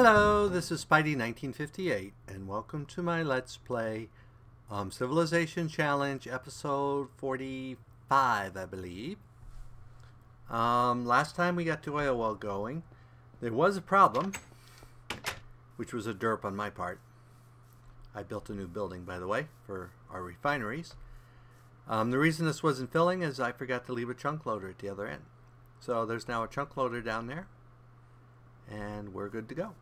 Hello, this is Spidey1958 and welcome to my Let's Play Civilization Challenge episode 45, I believe. Last time we got the oil well going. There was a problem, which was a derp on my part. I built a new building, by the way, for our refineries. The reason this wasn't filling is I forgot to leave a chunk loader at the other end. So there's now a chunk loader down there, and we're good to go.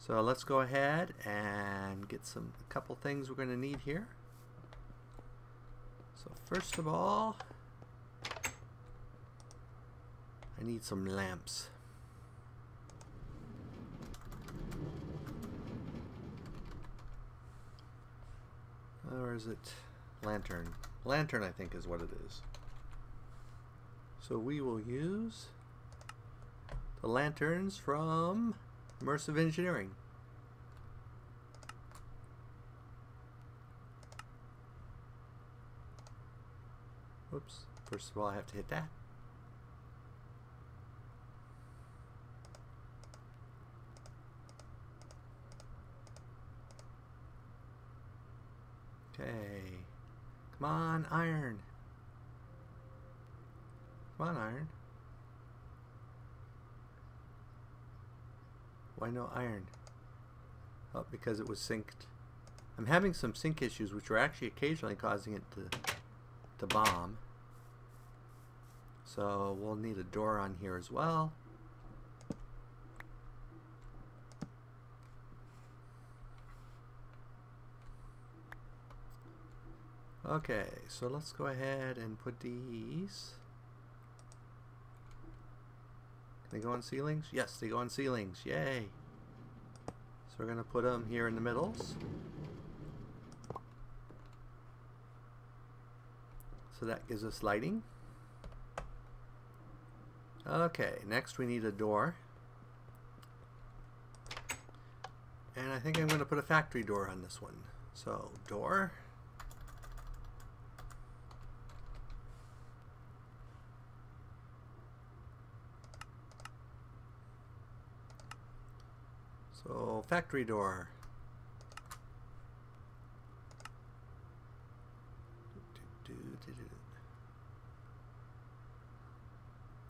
So let's go ahead and get a couple things we're going to need here. So first of all, I need some lamps. Or is it lantern? Lantern, I think, is what it is. So we will use the lanterns from Immersive Engineering. Whoops. First of all, I have to hit that. Okay. Come on, iron. Come on, iron. Why no iron? Oh, because it was synced. I'm having some sync issues, which are actually occasionally causing it to bomb. So we'll need a door on here as well. Okay, so let's go ahead and put these. They go on ceilings? Yes, they go on ceilings. Yay! So we're going to put them here in the middles. So that gives us lighting. Okay, next we need a door. And I think I'm going to put a factory door on this one. So, door. So, factory door.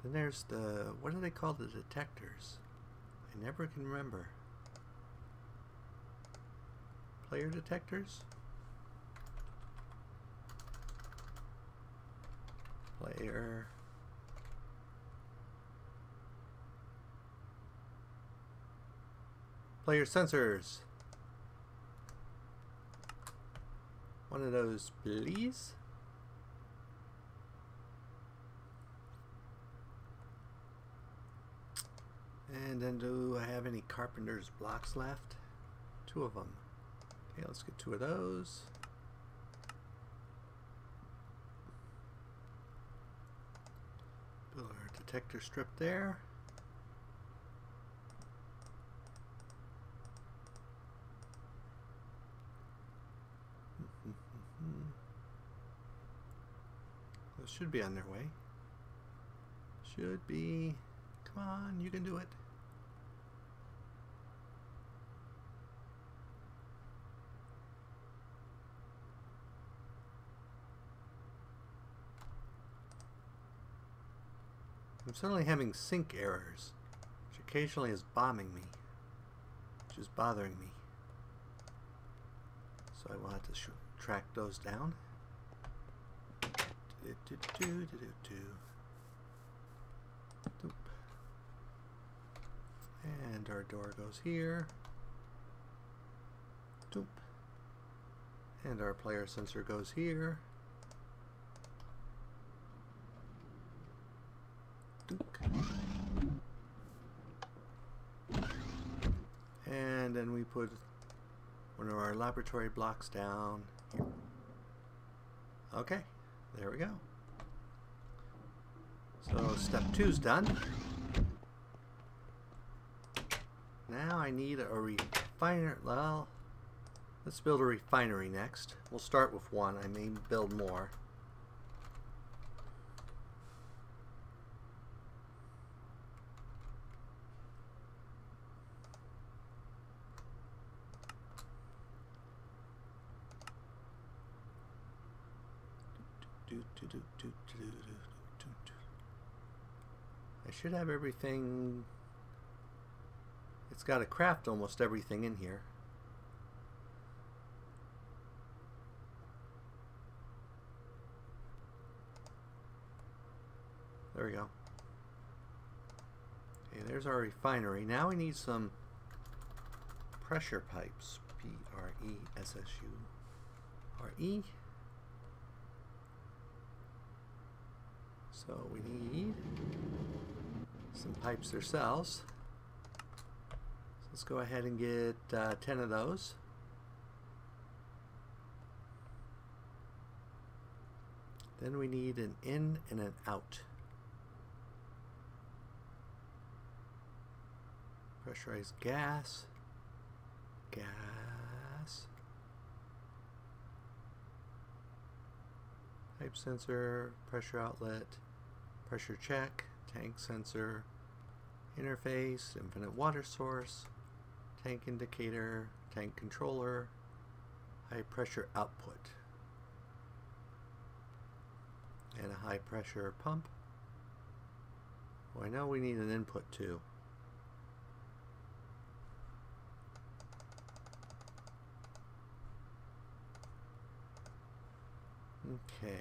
Then there's the, what do they call the detectors? I never can remember. Player detectors? Player. Player sensors. One of those, please. And then do I have any carpenter's blocks left? Two of them. Okay, let's get two of those. Build our detector strip there. Should be on their way. Should be. Come on, you can do it. I'm suddenly having sync errors, which occasionally is bombing me, which is bothering me. So I will have to track those down. And our door goes here. Doop. And our player sensor goes here. Doop. And then we put one of our laboratory blocks down here. Okay. There we go. So step two's done. Now I need a refinery. Well, let's build a refinery next. We'll start with one. I may build more. I should have everything. It's got to craft almost everything in here. There we go. Okay, there's our refinery. Now we need some pressure pipes. P-R-E-S-S-U-R-E. So we need some pipes themselves. So let's go ahead and get 10 of those. Then we need an in and an out. Pressurized gas. Gas. Pipe sensor, pressure outlet, pressure check, tank sensor, interface, infinite water source, tank indicator, tank controller, high pressure output, and a high pressure pump. Well, I know we need an input too. Okay,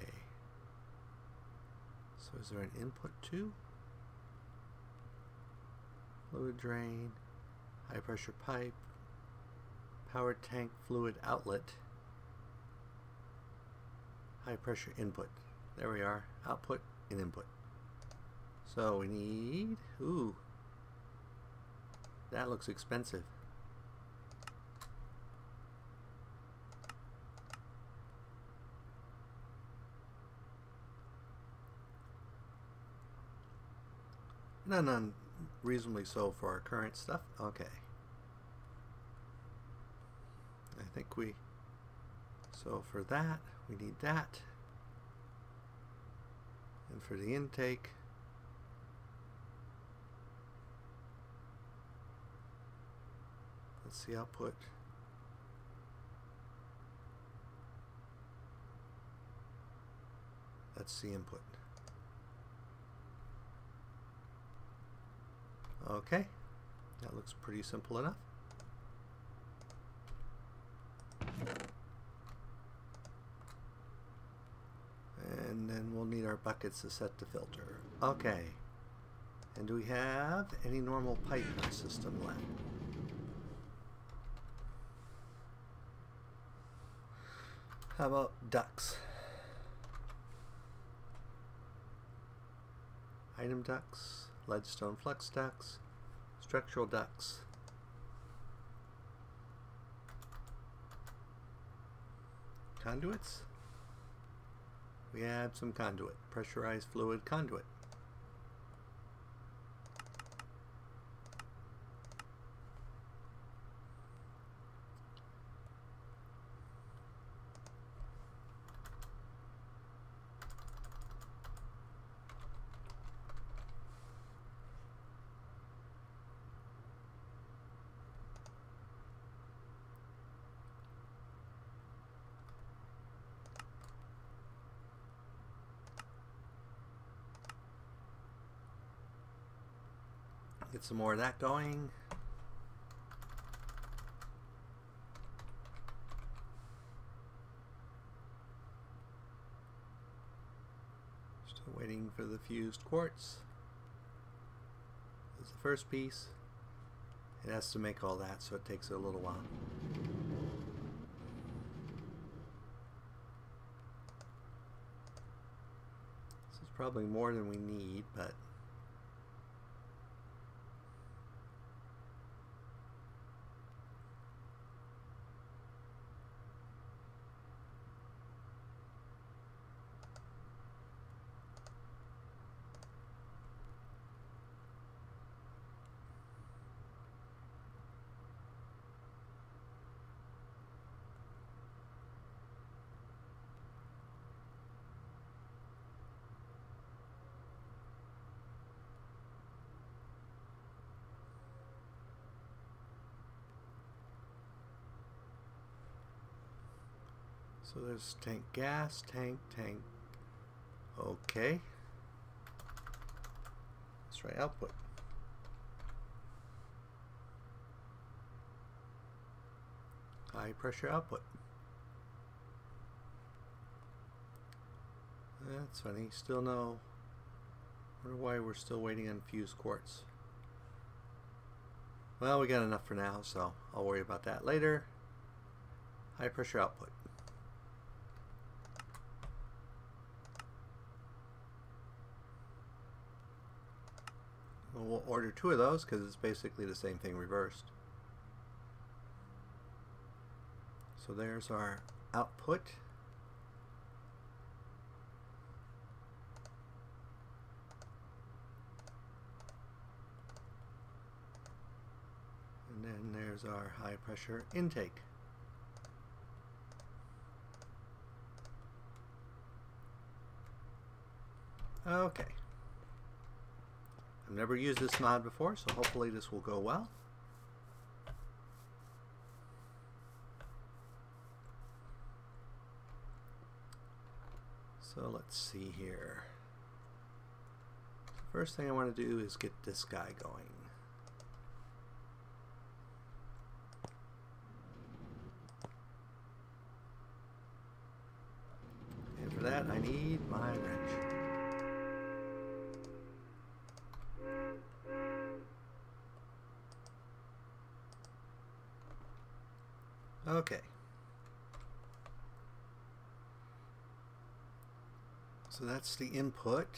so is there an input too? Fluid drain, high pressure pipe, power tank fluid outlet, high pressure input. There we are, output and input. So we need, ooh, that looks expensive. Not unreasonably so for our current stuff. Okay. I think we... So for that, we need that. And for the intake... Let's see output. That's the input. Okay, that looks pretty simple enough. And then we'll need our buckets to set the filter. Okay, and do we have any normal pipe in our system left? How about ducts? Item ducts. Leadstone flux ducts, structural ducts. Conduits? We add some conduit, pressurized fluid conduit. Get some more of that going. Still waiting for the fused quartz. This is the first piece. It has to make all that, so it takes a little while. This is probably more than we need, but so there's tank gas, tank, tank, Okay. Let's try output. High pressure output. That's funny. Still no. I wonder why we're still waiting on fused quartz. Well, we got enough for now, so I'll worry about that later. High pressure output. We'll order 2 of those because it's basically the same thing reversed. So there's our output. And then there's our high pressure intake. Okay. I've never used this mod before, so hopefully this will go well. So let's see here. First thing I want to do is get this guy going. And for that, I need my wrench. Okay. So that's the input.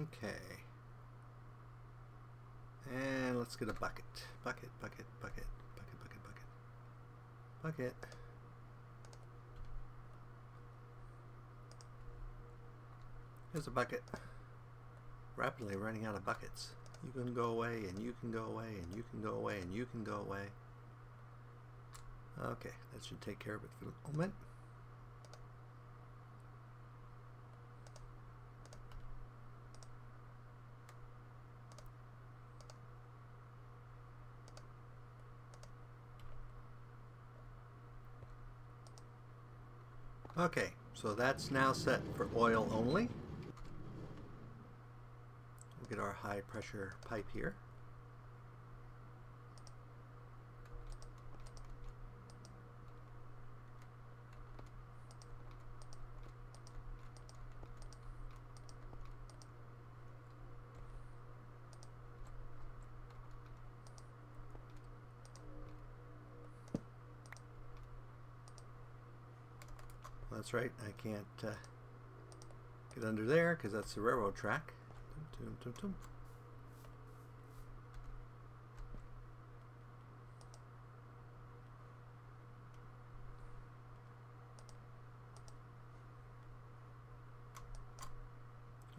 Okay. And let's get a bucket. Bucket, bucket, bucket, bucket, bucket, bucket, bucket. Here's a bucket. Rapidly running out of buckets. You can go away, and you can go away, and you can go away, and you can go away. Okay, that should take care of it for the moment. Okay, so that's now set for oil only. We'll get our high pressure pipe here. That's right, I can't get under there because that's the railroad track. Dum, dum, dum, dum.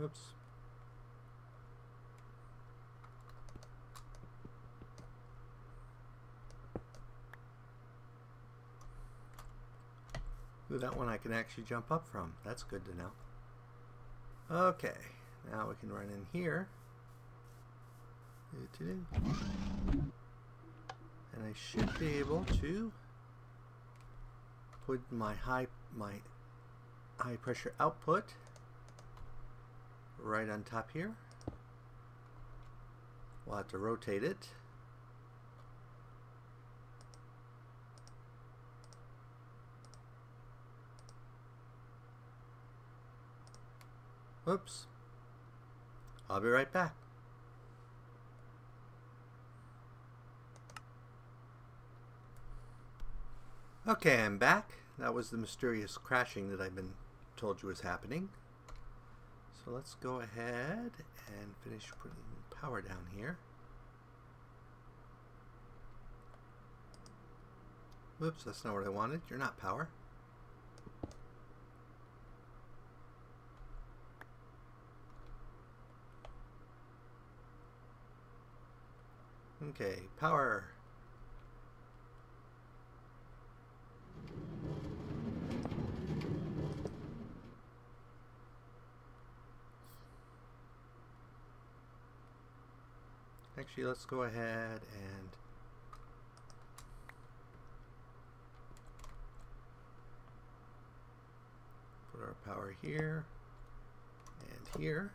Oops. That one I can actually jump up from. That's good to know. Okay, now we can run in here. And I should be able to put my high pressure output right on top here. We'll have to rotate it. Oops. I'll be right back. Okay, I'm back. That was the mysterious crashing that I've been told you was happening. So let's go ahead and finish putting power down here. Oops, that's not what I wanted. You're not power. Okay, power. Actually, let's go ahead and put our power here and here.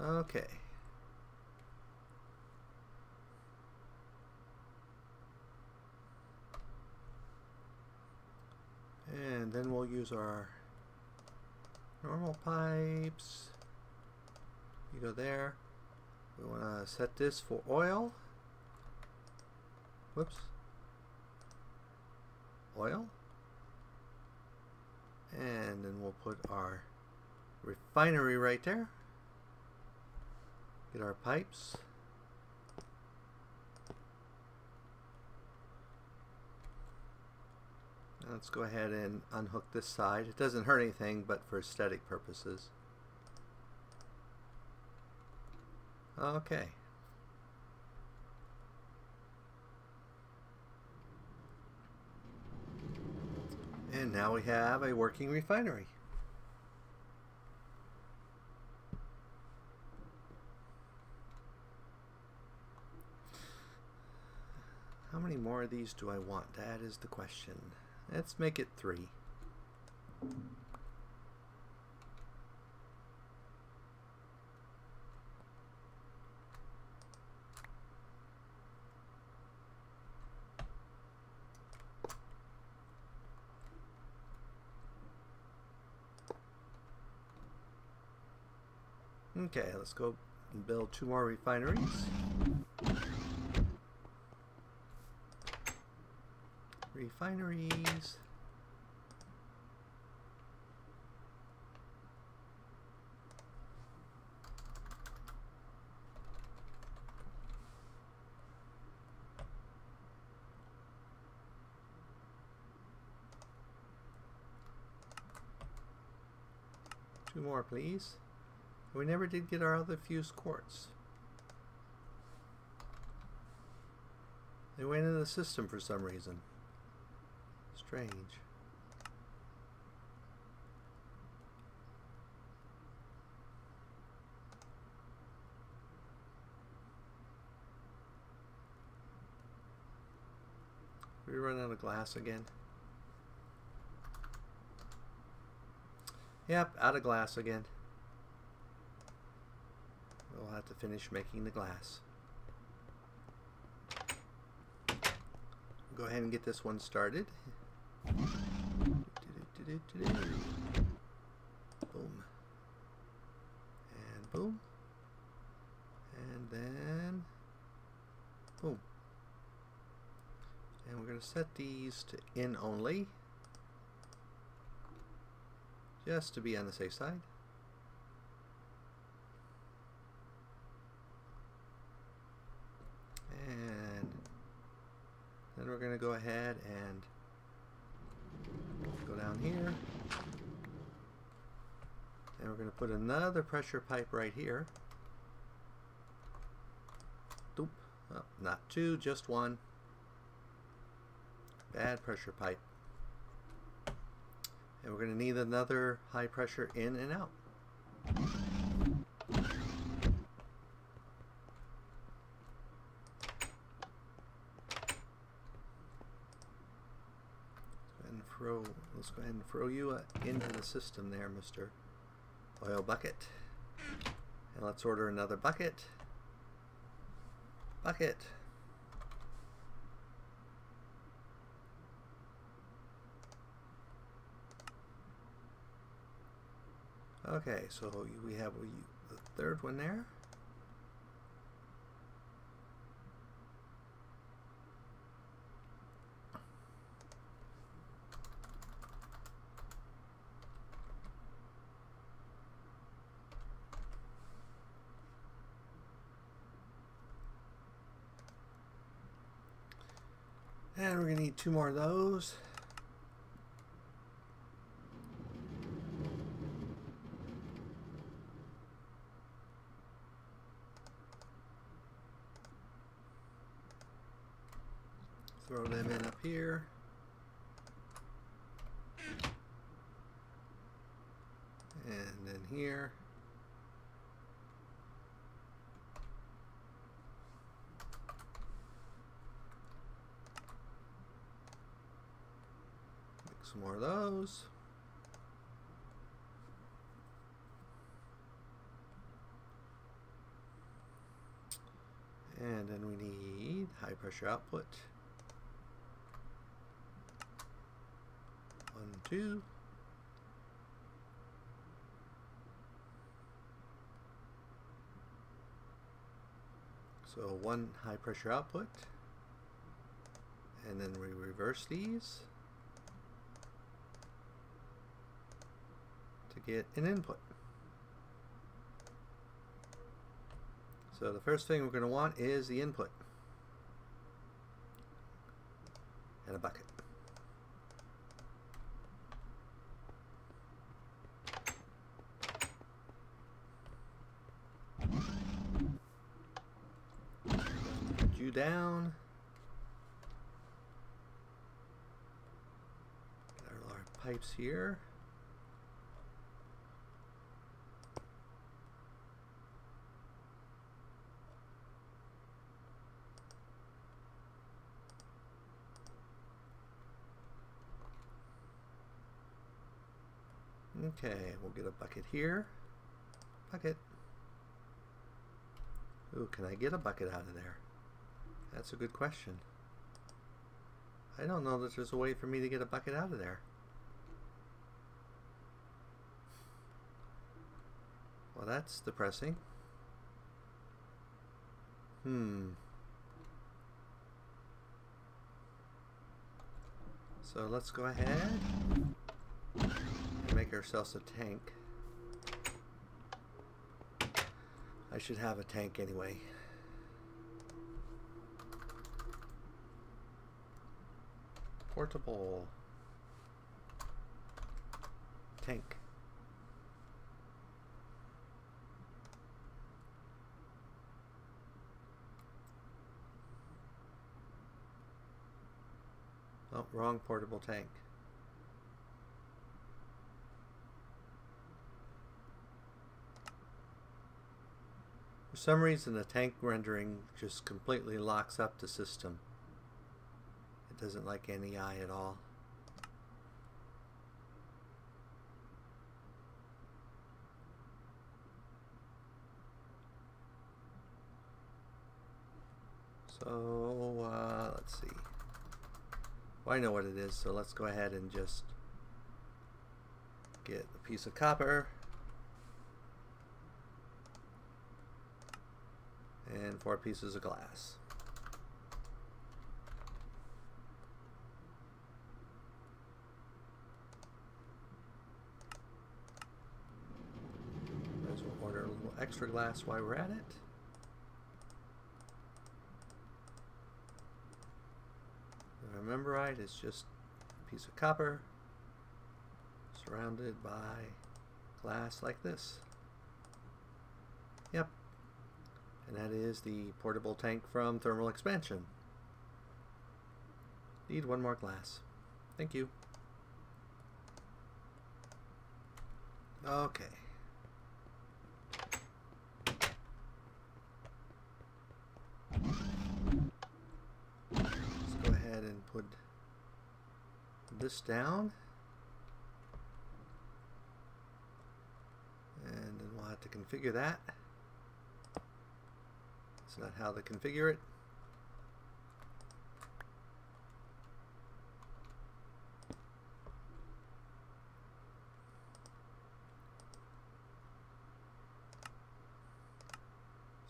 Okay. And then we'll use our normal pipes. You go there. We want to set this for oil. Whoops. Oil. And then we'll put our refinery right there. Get our pipes. Let's go ahead and unhook this side. It doesn't hurt anything, but for aesthetic purposes. Okay. And now we have a working refinery. How many more of these do I want? That is the question. Let's make it 3. Okay, let's go and build 2 more refineries. Refineries. Two more, please. We never did get our other fused quartz. They went into the system for some reason. Strange. We run out of glass again. Yep, out of glass again. We'll have to finish making the glass. Go ahead and get this one started. Boom. And boom. And then boom. And we're going to set these to in only, just to be on the safe side. And then we're going to go ahead and go down here, and we're going to put another pressure pipe right here. Doop. Oh, not 2, just 1. Bad pressure pipe. And we're going to need another high pressure in and out. Let's go ahead and throw you into the system there, Mr. Oil Bucket. And let's order another bucket. Bucket. Okay, so we have the third one there. And we're going to need 2 more of those. Throw them in up here. And then here. Some more of those. And then we need high pressure output. 1, 2. So 1 high pressure output. And then we reverse these to get an input. So the first thing we're going to want is the input and a bucket. Put you down. Get our pipes here. Okay, we'll get a bucket here. Bucket. Ooh, can I get a bucket out of there? That's a good question. I don't know that there's a way for me to get a bucket out of there. Well, that's depressing. So let's go ahead. Make ourselves a tank. I should have a tank anyway. Portable tank. Oh, wrong portable tank. For some reason the tank rendering just completely locks up the system. It doesn't like NEI at all. So let's see. Well, I know what it is, so let's go ahead and just get a piece of copper. And 4 pieces of glass. Might as well order a little extra glass while we're at it. If I remember right, it's just a piece of copper surrounded by glass like this. Yep. And that is the portable tank from Thermal Expansion. Need 1 more glass. Thank you. Okay. Let's go ahead and put this down. And then we'll have to configure that. Not how to configure it.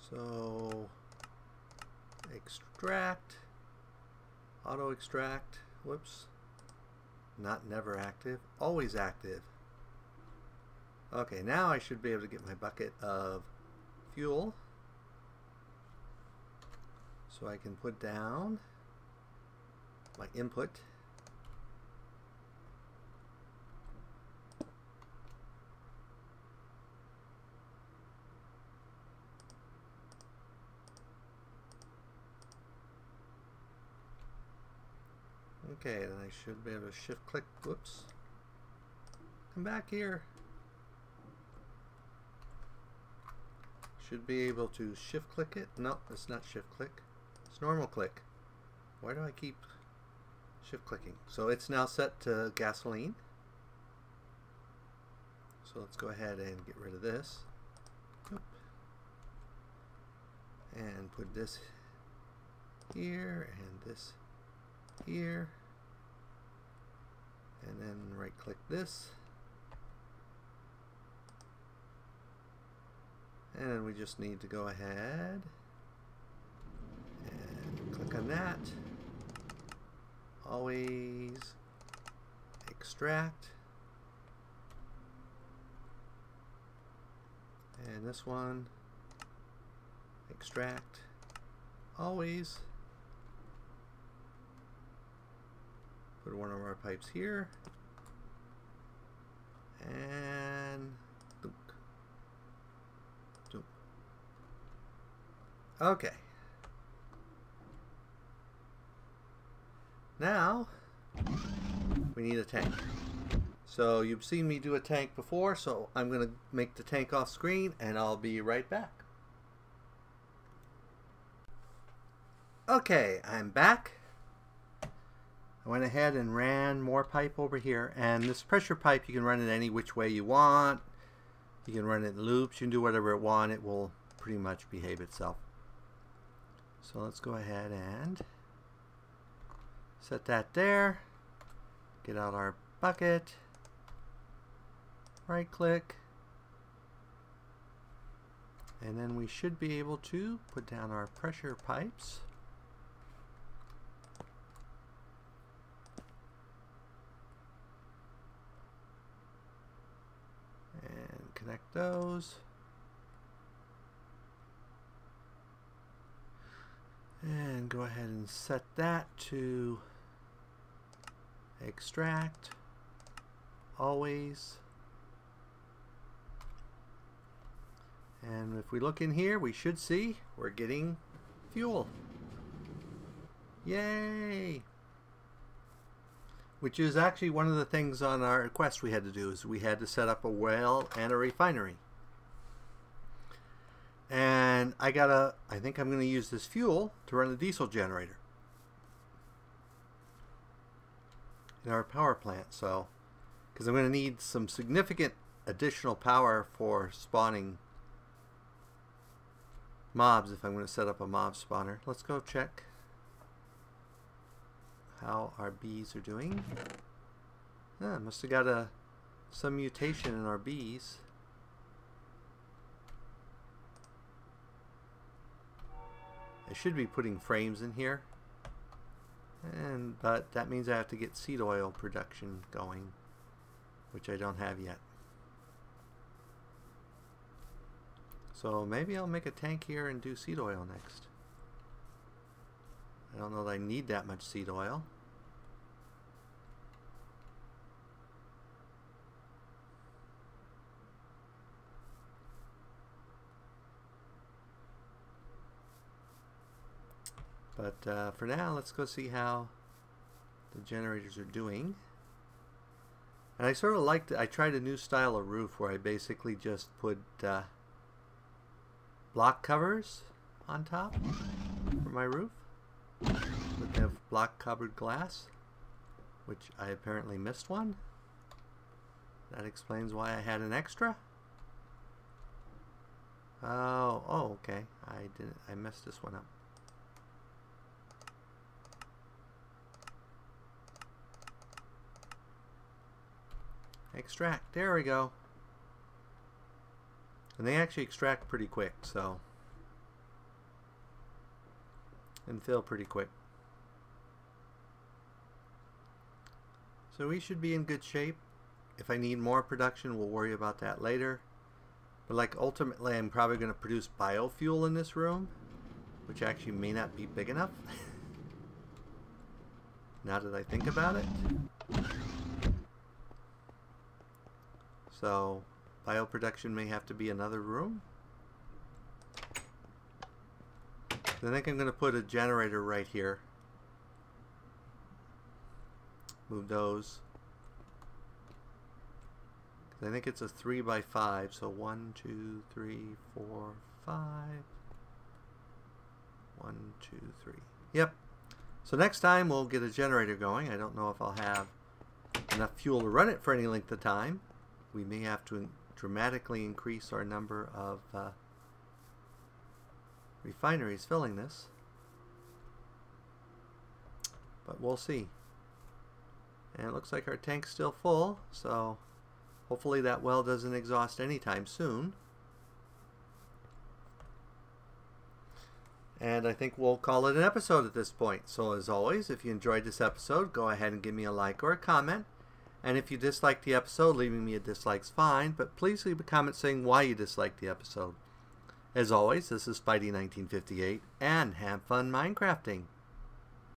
So extract, auto extract, whoops, not never active, always active. Okay, now I should be able to get my bucket of fuel. So I can put down my input. Okay, then I should be able to shift click. Whoops. Come back here. Should be able to shift click it. No, it's not shift click. Normal click. Why do I keep shift clicking. So it's now set to gasoline. So let's go ahead and get rid of this. And put this here and this here. And then right click this. And then we just need to go ahead and click on that. Always extract. And this one, extract, always. Put one of our pipes here. And doop. Doop. Okay. Now we need a tank. So you've seen me do a tank before, so I'm going to make the tank off screen and I'll be right back. Okay, I'm back. I went ahead and ran more pipe over here, and this pressure pipe you can run it any which way you want. You can run it in loops, you can do whatever it want, it will pretty much behave itself. So let's go ahead and set that there. Get out our bucket. Right click. And then we should be able to put down our pressure pipes. And connect those. And go ahead and set that to extract, always. And if we look in here, we should see we're getting fuel. Yay! Which is actually one of the things on our quest we had to do, is we had to set up a well and a refinery. And I think I'm going to use this fuel to run a diesel generator in our power plant. So, because I'm going to need some significant additional power for spawning mobs if I'm going to set up a mob spawner. Let's go check how our bees are doing. Ah, must have got some mutation in our bees. I should be putting frames in here, but that means I have to get seed oil production going, which I don't have yet. So maybe I'll make a tank here and do seed oil next. I don't know that I need that much seed oil. But for now, let's go see how the generators are doing. And I sort of liked it. I tried a new style of roof where I basically just put block covers on top for my roof. But they have block covered glass, which I apparently missed one. That explains why I had an extra. Oh, okay. I messed this one up. Extract. There we go. And they actually extract pretty quick, so. And fill pretty quick. So we should be in good shape. If I need more production, we'll worry about that later. But like ultimately, I'm probably going to produce biofuel in this room, which actually may not be big enough. Now that I think about it. So bioproduction may have to be another room. I think I'm going to put a generator right here. Move those. I think it's a 3 by 5, so 1, 2, 3, 4, 5. 1, 2, 3. Yep. So next time we'll get a generator going. I don't know if I'll have enough fuel to run it for any length of time. We may have to dramatically increase our number of refineries filling this. But we'll see. And it looks like our tank's still full, so hopefully that well doesn't exhaust anytime soon. And I think we'll call it an episode at this point. So as always, if you enjoyed this episode, go ahead and give me a like or a comment. And if you disliked the episode, leaving me a dislike's fine, but please leave a comment saying why you disliked the episode. As always, this is Spidey1958, and have fun Minecrafting!